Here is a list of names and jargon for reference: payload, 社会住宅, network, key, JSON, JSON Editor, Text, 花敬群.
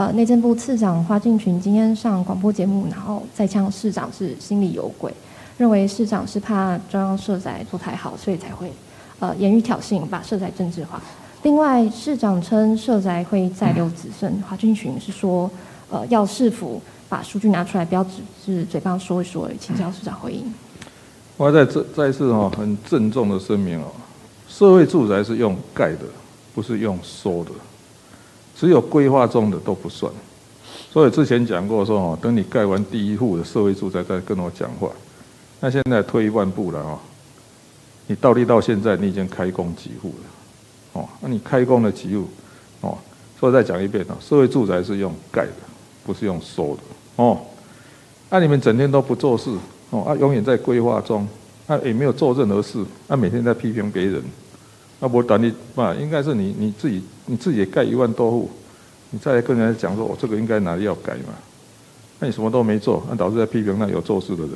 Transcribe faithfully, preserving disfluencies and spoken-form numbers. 呃，内政部次长花敬群今天上广播节目，然后再呛市长是心里有鬼，认为市长是怕中央社宅做太好，所以才会呃言语挑衅，把社宅政治化。另外，市长称社宅会再留子孙，花敬群是说，呃，要市府把数据拿出来，不要只是嘴巴说一说。请教市长回应。我要再这再次哈、哦、很郑重的声明哦，社会住宅是用盖的，不是用收的。 只有规划中的都不算，所以之前讲过说哦，等你盖完第一户的社会住宅再跟我讲话。那现在退一万步了哦，你倒立到现在你已经开工几户了，哦，那你开工了几户，哦，所以再讲一遍哦，社会住宅是用盖的，不是用收的哦。那、啊、你们整天都不做事哦，啊，永远在规划中，啊，也没有做任何事，啊，每天在批评别人。 那我等你嘛，应该是你你自己你自己也盖一万多户，你再来跟人家讲说，我、哦、这个应该哪里要改嘛？那你什么都没做，那导致在批评那有做事的人。